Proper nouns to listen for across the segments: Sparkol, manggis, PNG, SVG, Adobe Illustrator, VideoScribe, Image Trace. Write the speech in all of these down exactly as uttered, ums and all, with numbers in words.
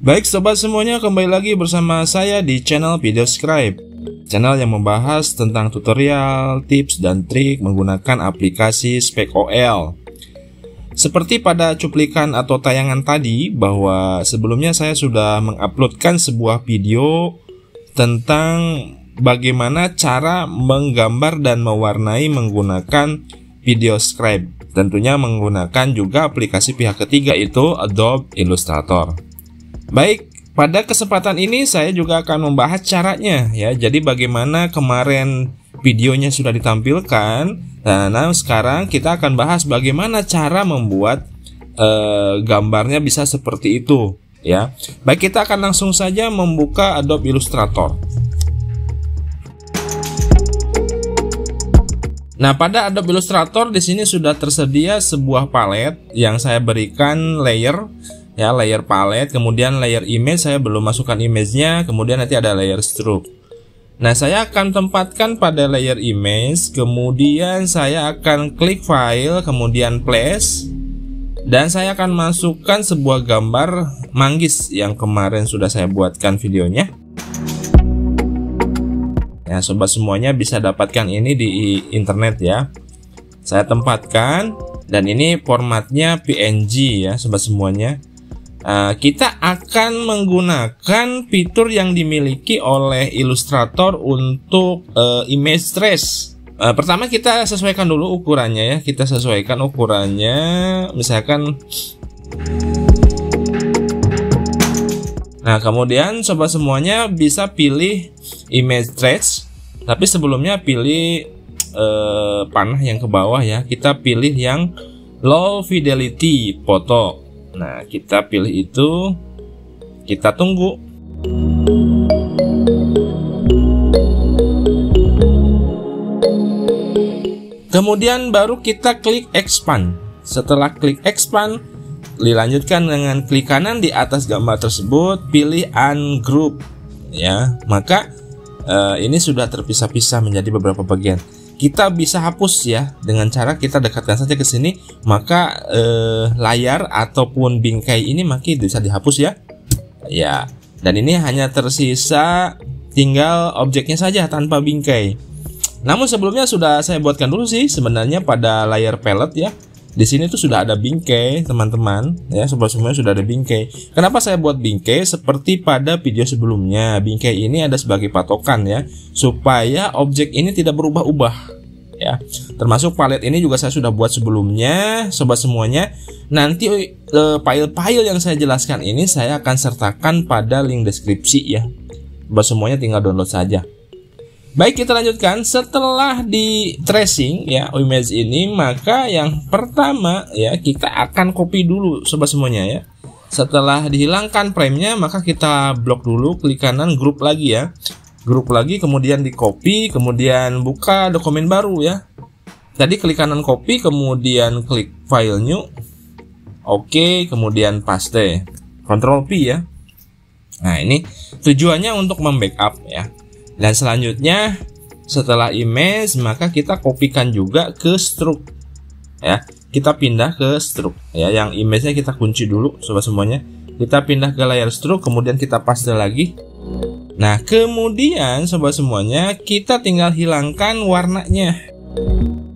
Baik sobat semuanya, kembali lagi bersama saya di channel VideoScribe, channel yang membahas tentang tutorial, tips, dan trik menggunakan aplikasi SpecOL. Seperti pada cuplikan atau tayangan tadi, bahwa sebelumnya saya sudah menguploadkan sebuah video tentang bagaimana cara menggambar dan mewarnai menggunakan VideoScribe, tentunya menggunakan juga aplikasi pihak ketiga itu Adobe Illustrator. Baik, pada kesempatan ini saya juga akan membahas caranya ya. Jadi bagaimana kemarin videonya sudah ditampilkan, nah, nah sekarang kita akan bahas bagaimana cara membuat eh, gambarnya bisa seperti itu ya. Baik, kita akan langsung saja membuka Adobe Illustrator. Nah, pada Adobe Illustrator di sini sudah tersedia sebuah palet yang saya berikan layer ya, layer palet, kemudian layer image, saya belum masukkan image-nya, kemudian nanti ada layer stroke. Nah, saya akan tempatkan pada layer image, kemudian saya akan klik file, kemudian place, dan saya akan masukkan sebuah gambar manggis yang kemarin sudah saya buatkan videonya. Ya, sobat semuanya bisa dapatkan ini di internet ya. Saya tempatkan, dan ini formatnya P N G ya sobat semuanya. uh, Kita akan menggunakan fitur yang dimiliki oleh Illustrator untuk uh, Image Trace. uh, Pertama kita sesuaikan dulu ukurannya ya. Kita sesuaikan ukurannya, misalkan. Nah, kemudian sobat semuanya bisa pilih image trace, tapi sebelumnya pilih eh, panah yang ke bawah ya. Kita pilih yang low fidelity foto. Nah, kita pilih itu, kita tunggu. Kemudian baru kita klik expand. Setelah klik expand, dilanjutkan dengan klik kanan di atas gambar tersebut, pilih ungroup ya. Maka eh, ini sudah terpisah-pisah menjadi beberapa bagian. Kita bisa hapus ya dengan cara kita dekatkan saja ke sini, maka eh, layar ataupun bingkai ini makin bisa dihapus ya. Ya, dan ini hanya tersisa tinggal objeknya saja tanpa bingkai. Namun sebelumnya sudah saya buatkan dulu sih sebenarnya pada layar palette ya. Di sini tuh sudah ada bingkai teman-teman ya, sebelum-sebelumnya sudah ada bingkai. Kenapa saya buat bingkai seperti pada video sebelumnya? Bingkai ini ada sebagai patokan ya, supaya objek ini tidak berubah-ubah ya. Termasuk palet ini juga saya sudah buat sebelumnya sobat semuanya. Nanti file-file yang saya jelaskan ini saya akan sertakan pada link deskripsi ya. Sobat semuanya tinggal download saja. Baik, kita lanjutkan. Setelah di tracing ya image ini, maka yang pertama ya kita akan copy dulu sobat semuanya ya. Setelah dihilangkan frame-nya, maka kita blok dulu, klik kanan group lagi ya. Group lagi, kemudian di copy, kemudian buka dokumen baru ya. Tadi klik kanan copy, kemudian klik file new. Oke, kemudian paste. Control P ya. Nah, ini tujuannya untuk membackup ya. Dan selanjutnya setelah image, maka kita kopikan juga ke stroke ya. Kita pindah ke stroke ya, yang image-nya kita kunci dulu sobat semuanya. Kita pindah ke layar stroke, kemudian kita paste lagi. Nah, kemudian sobat semuanya kita tinggal hilangkan warnanya.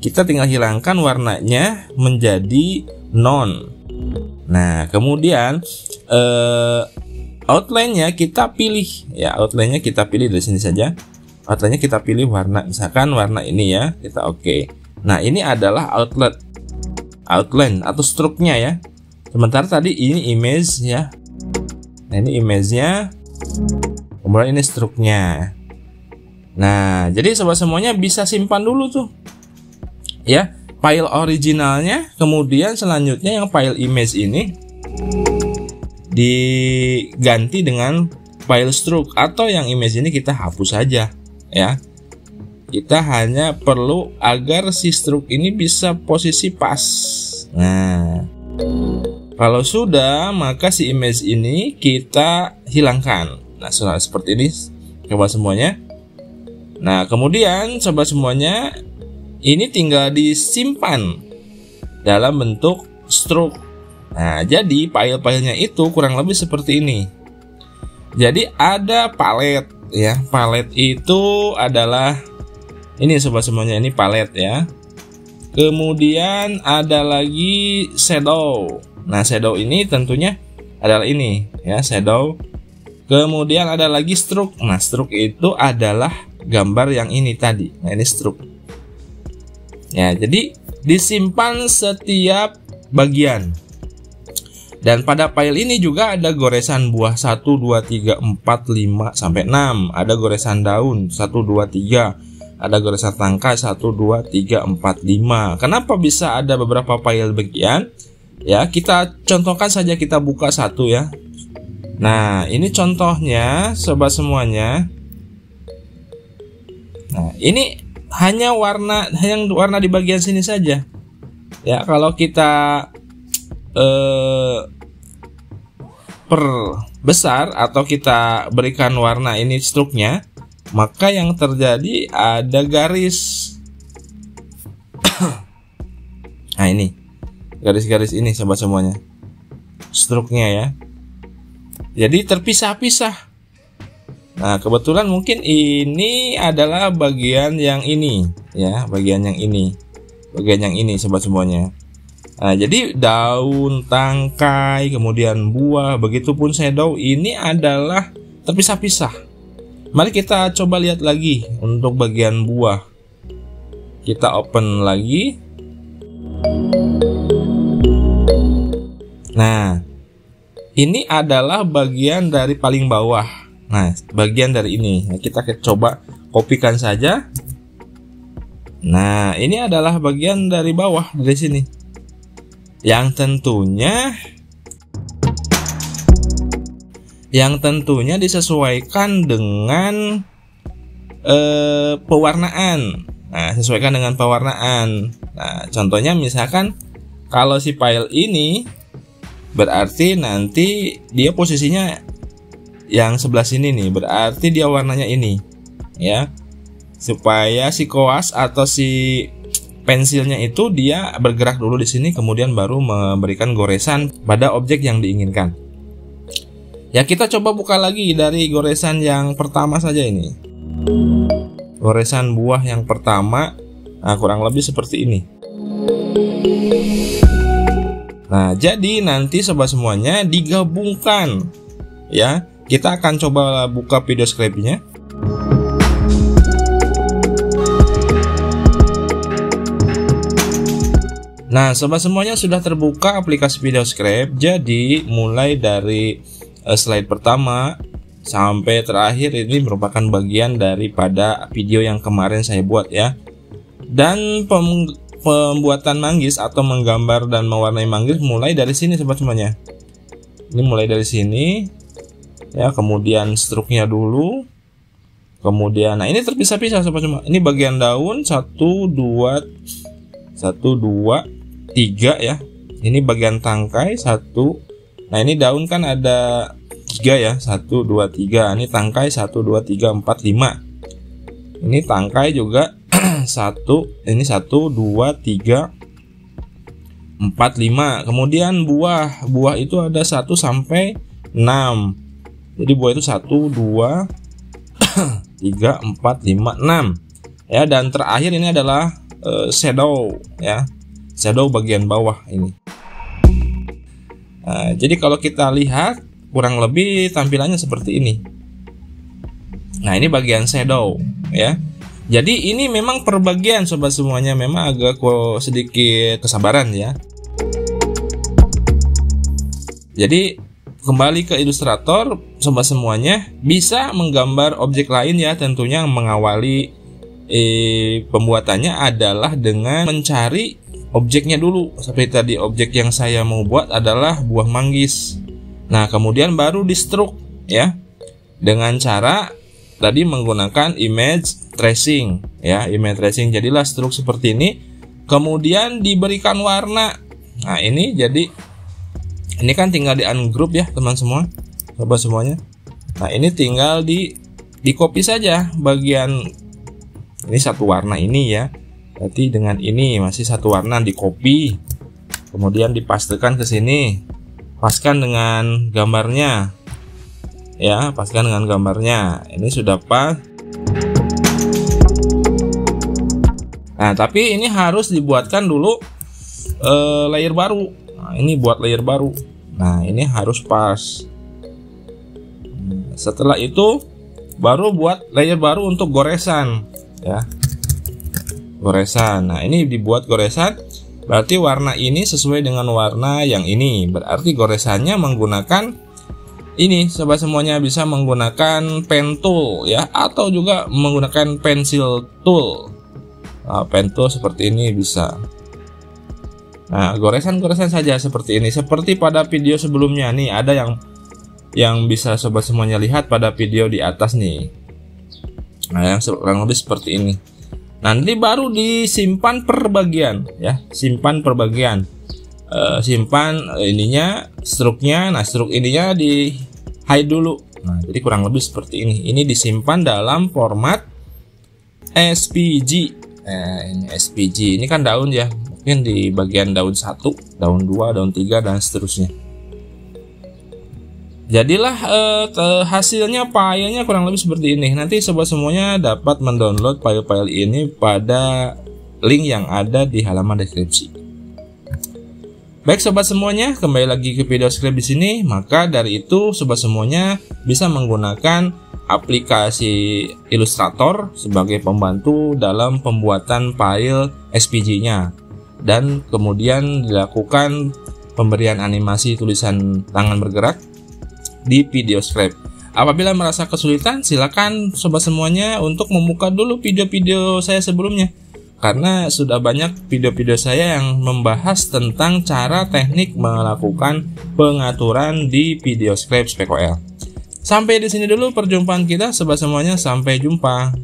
Kita tinggal hilangkan warnanya menjadi none. Nah, kemudian eh outline-nya kita pilih ya, outline-nya kita pilih dari sini saja. Outline-nya kita pilih warna, misalkan warna ini ya, kita oke. Okay. Nah, ini adalah outline, outline atau stroke-nya ya. Sementara tadi ini image ya. Nah, ini image-nya. Kemudian ini stroke-nya. Nah, jadi sobat semuanya bisa simpan dulu tuh. Ya, file originalnya, kemudian selanjutnya yang file image ini diganti dengan file stroke, atau yang image ini kita hapus saja ya. Kita hanya perlu agar si stroke ini bisa posisi pas. Nah, kalau sudah, maka si image ini kita hilangkan. Nah, seperti ini coba semuanya. Nah, kemudian coba semuanya ini tinggal disimpan dalam bentuk stroke. Nah, jadi file-filenya itu kurang lebih seperti ini Jadi ada palet ya. Palet itu adalah ini sobat semuanya, ini palet ya. Kemudian ada lagi shadow. Nah, shadow ini tentunya adalah ini ya, shadow. Kemudian ada lagi stroke. Nah, stroke itu adalah gambar yang ini tadi. Nah, ini stroke. Ya, jadi disimpan setiap bagian. Dan pada file ini juga ada goresan buah satu, dua, tiga, empat, lima sampai enam, ada goresan daun satu, dua, tiga. Ada goresan tangkai satu, dua, tiga, empat, lima. Kenapa bisa ada beberapa file bagian? Ya, kita contohkan saja, kita buka satu ya. Nah, ini contohnya sobat semuanya. Nah, ini hanya warna yang warna di bagian sini saja. Ya, kalau kita eh, perbesar atau kita berikan warna ini struknya, maka yang terjadi ada garis. Nah, ini garis-garis ini sobat semuanya, struknya ya. Jadi terpisah-pisah. Nah, kebetulan mungkin ini adalah bagian yang ini ya, bagian yang ini, bagian yang ini sobat semuanya. Nah, jadi daun, tangkai, kemudian buah, begitupun shadow ini adalah terpisah-pisah. Mari kita coba lihat lagi untuk bagian buah. Kita open lagi. Nah, ini adalah bagian dari paling bawah. Nah, bagian dari ini. Nah, kita coba kopikan saja. Nah, ini adalah bagian dari bawah dari sini. Yang tentunya yang tentunya disesuaikan dengan eh, pewarnaan. Nah, sesuaikan dengan pewarnaan. Nah, contohnya misalkan kalau si file ini, berarti nanti dia posisinya yang sebelah sini nih, berarti dia warnanya ini ya. Supaya si koas atau si pensilnya itu dia bergerak dulu di sini, kemudian baru memberikan goresan pada objek yang diinginkan. Ya, kita coba buka lagi dari goresan yang pertama saja ini. Goresan buah yang pertama, nah, kurang lebih seperti ini. Nah, jadi nanti sobat semuanya digabungkan. Ya, kita akan coba buka VideoScribe-nya. Nah, sobat semuanya sudah terbuka aplikasi VideoScribe. Jadi mulai dari slide pertama sampai terakhir ini merupakan bagian daripada video yang kemarin saya buat ya. Dan pem pembuatan manggis atau menggambar dan mewarnai manggis mulai dari sini sobat semuanya. Ini mulai dari sini ya, kemudian struknya dulu. Kemudian nah ini terpisah-pisah sobat semuanya. Ini bagian daun satu dua satu dua tiga ya. Ini bagian tangkai satu. Nah, ini daun kan ada tiga ya, satu, dua, tiga. Ini tangkai satu, dua, tiga, empat, lima. Ini tangkai juga satu, ini satu, dua, tiga, empat, lima. Kemudian buah, buah itu ada satu sampai enam. Jadi buah itu satu, dua, tiga, empat, lima, enam. Ya, dan terakhir ini adalah uh, shadow ya. Shadow bagian bawah ini. Nah, jadi kalau kita lihat kurang lebih tampilannya seperti ini. Nah, ini bagian shadow ya. Jadi ini memang perbagian sobat semuanya, memang agak sedikit kesabaran ya. Jadi kembali ke Illustrator sobat semuanya, bisa menggambar objek lain ya. Tentunya mengawali eh, pembuatannya adalah dengan mencari objeknya dulu. Seperti tadi objek yang saya mau buat adalah buah manggis. Nah, kemudian baru di stroke ya, dengan cara tadi menggunakan image tracing ya. Image tracing jadilah stroke seperti ini. Kemudian diberikan warna. Nah, ini jadi ini kan tinggal di ungroup ya teman semua, sobat semuanya. Nah, ini tinggal di di copy saja bagian ini satu warna ini ya. Berarti dengan ini masih satu warna di copy, kemudian dipastekan ke sini, paskan dengan gambarnya. ya, paskan dengan gambarnya. Ini sudah pas. Nah, tapi ini harus dibuatkan dulu eh, layer baru. Nah, ini buat layer baru. Nah, ini harus pas. Setelah itu baru buat layer baru untuk goresan, ya. Goresan. Nah, ini dibuat goresan, berarti warna ini sesuai dengan warna yang ini. Berarti goresannya menggunakan ini, sobat semuanya bisa menggunakan pen tool, ya, atau juga menggunakan pensil tool. Nah, pen tool seperti ini bisa. Nah, goresan-goresan saja seperti ini, seperti pada video sebelumnya nih, ada yang yang bisa sobat semuanya lihat pada video di atas nih. Nah, yang kurang lebih seperti ini. Nanti baru disimpan per bagian, ya, simpan per bagian. E, simpan ininya, struknya. Nah, struk ininya di hide dulu. Nah, jadi kurang lebih seperti ini. Ini disimpan dalam format S V G. Eh, ini S V G. Ini kan daun ya. Mungkin di bagian daun satu, daun dua, daun tiga dan seterusnya. Jadilah eh, ke hasilnya filenya kurang lebih seperti ini. Nanti sobat semuanya dapat mendownload file-file ini pada link yang ada di halaman deskripsi. Baik sobat semuanya, kembali lagi ke VideoScribe di sini. Maka dari itu sobat semuanya bisa menggunakan aplikasi Illustrator sebagai pembantu dalam pembuatan file S V G-nya dan kemudian dilakukan pemberian animasi tulisan tangan bergerak di VideoScribe. Apabila merasa kesulitan, silakan sobat semuanya untuk membuka dulu video-video saya sebelumnya, karena sudah banyak video-video saya yang membahas tentang cara teknik melakukan pengaturan di VideoScribe Sparkol. Sampai di sini dulu perjumpaan kita sobat semuanya, sampai jumpa.